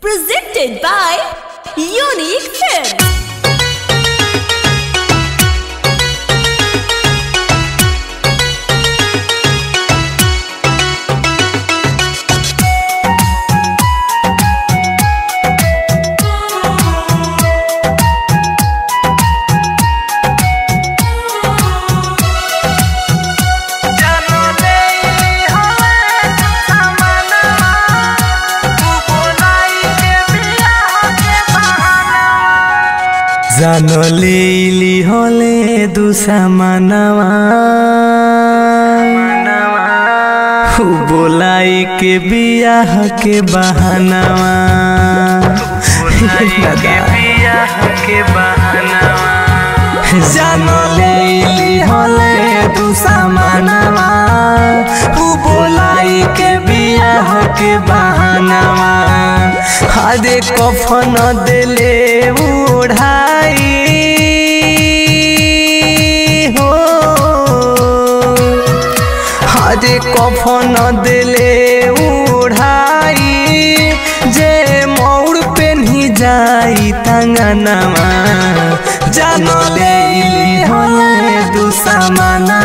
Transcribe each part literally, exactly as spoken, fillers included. Presented by Unique Films. जानो लेली होले दूसा मानवा बोलाई के बियाह के बहानवा जानो लेली होले दूसा मानवा बोलाई के बियाह के बहानवा हदे कफन देले कफन दिले उड़ाई जे मौड़ पे नहीं जाई तंगनामा जानो लेली होले दुसमनामा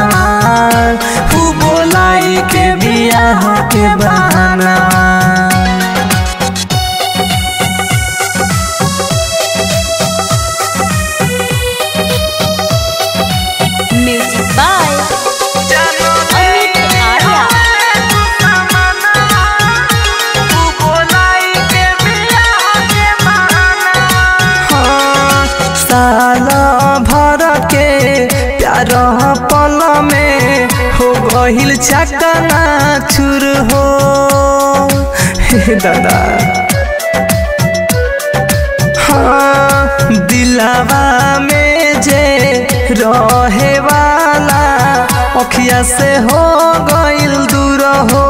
तू बोलाई के बियाह के बहाना पल में हो गहिल चकना चुर हो दादा हाँ दिलावा में जे रहे वाला अखिया से हो गइल दूर हो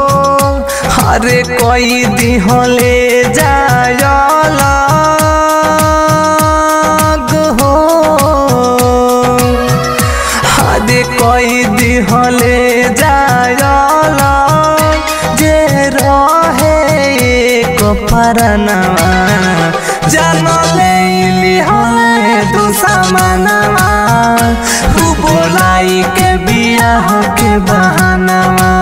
हरे कोई दिहले जायला कोई दिहले जायला जे रहे एक परनामा जानो लेली होले दुसमनामा तू बोलाई के बियाह के बहानामा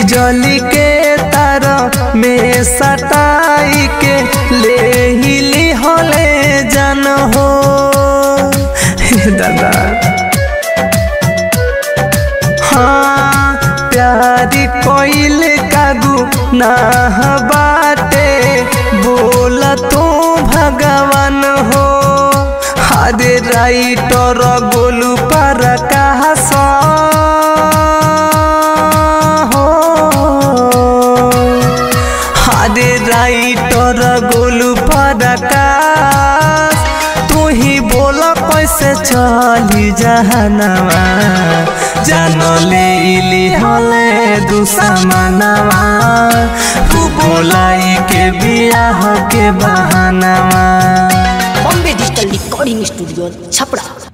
बिजली के तार में सटाई के ले हिली होले जान हो दादा हाँ प्यारी कोइल का गुनाह बाटे बोल तू भगवान हो हरे राइटर गोलू पर कास राइटर गोलू परकाश तू ही बोला कैसे चली जहनवा जानो लेली होले दुसमनामा तू बोलाई के बियाह के बहानवा Bombay digital recording studio Chhapra.